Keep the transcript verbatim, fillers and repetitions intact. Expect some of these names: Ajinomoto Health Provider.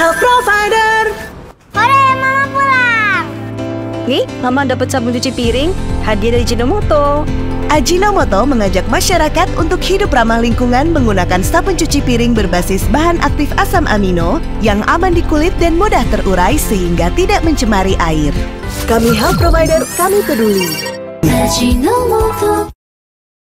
Health Provider. Hore, Mama pulang. Nih, Mama dapat sabun cuci piring, hadiah dari Ajinomoto. Ajinomoto mengajak masyarakat untuk hidup ramah lingkungan menggunakan sabun cuci piring berbasis bahan aktif asam amino yang aman di kulit dan mudah terurai sehingga tidak mencemari air. Kami Health Provider, kami peduli. Ajinomoto.